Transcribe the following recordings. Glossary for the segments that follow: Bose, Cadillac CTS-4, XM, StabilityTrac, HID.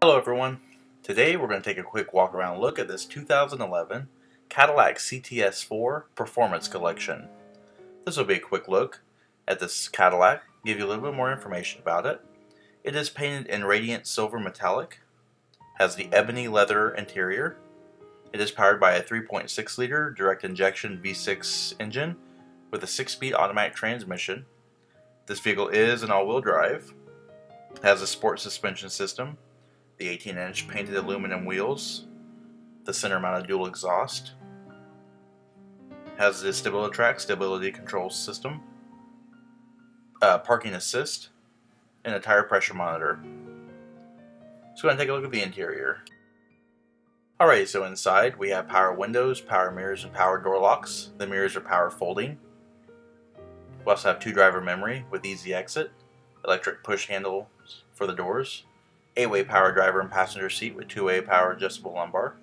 Hello everyone, today we're going to take a quick walk around look at this 2011 Cadillac CTS-4 Performance Collection. This will be a quick look at this Cadillac, give you a little bit more information about it. It is painted in radiant silver metallic, has the ebony leather interior. It is powered by a 3.6 liter direct injection V6 engine with a 6-speed automatic transmission. This vehicle is an all-wheel drive, has a sport suspension system, the 18-inch painted aluminum wheels, the center-mounted dual exhaust, has the StabilityTrac stability control system, parking assist, and a tire pressure monitor. So we're going to take a look at the interior. Alright, so inside we have power windows, power mirrors, and power door locks. The mirrors are power folding. We also have 2-driver memory with easy exit, electric push handle for the doors, 8-way power driver and passenger seat with 2-way power adjustable lumbar.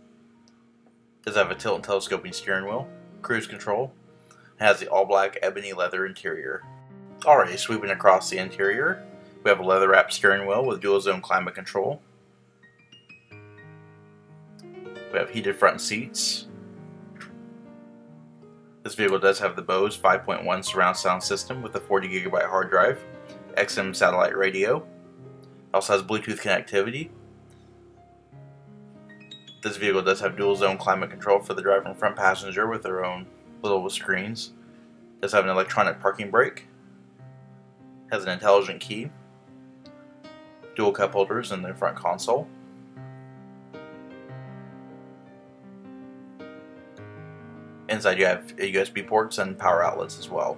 It does have a tilt and telescoping steering wheel, cruise control, and has the all-black ebony leather interior. Alright, sweeping across the interior, we have a leather-wrapped steering wheel with dual-zone climate control. We have heated front seats. This vehicle does have the Bose 5.1 surround sound system with a 40GB hard drive, XM satellite radio. Also has Bluetooth connectivity. This vehicle does have dual zone climate control for the driver and front passenger with their own little screens. Does have an electronic parking brake. Has an intelligent key. Dual cup holders in the front console. Inside you have USB ports and power outlets as well.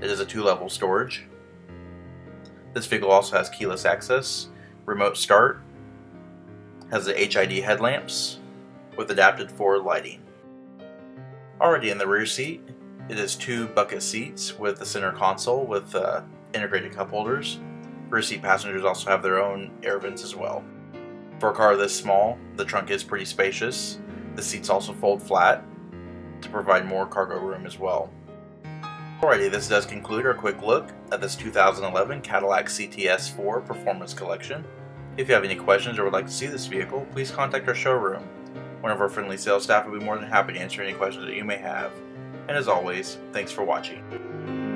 It is a 2-level storage. This vehicle also has keyless access, remote start, has the HID headlamps with adapted forward lighting. Already in the rear seat, it is 2 bucket seats with the center console with integrated cup holders. Rear seat passengers also have their own air vents as well. For a car this small, the trunk is pretty spacious. The seats also fold flat to provide more cargo room as well. Alrighty, this does conclude our quick look at this 2011 Cadillac CTS-4 Performance Collection. If you have any questions or would like to see this vehicle, please contact our showroom. One of our friendly sales staff will be more than happy to answer any questions that you may have. And as always, thanks for watching.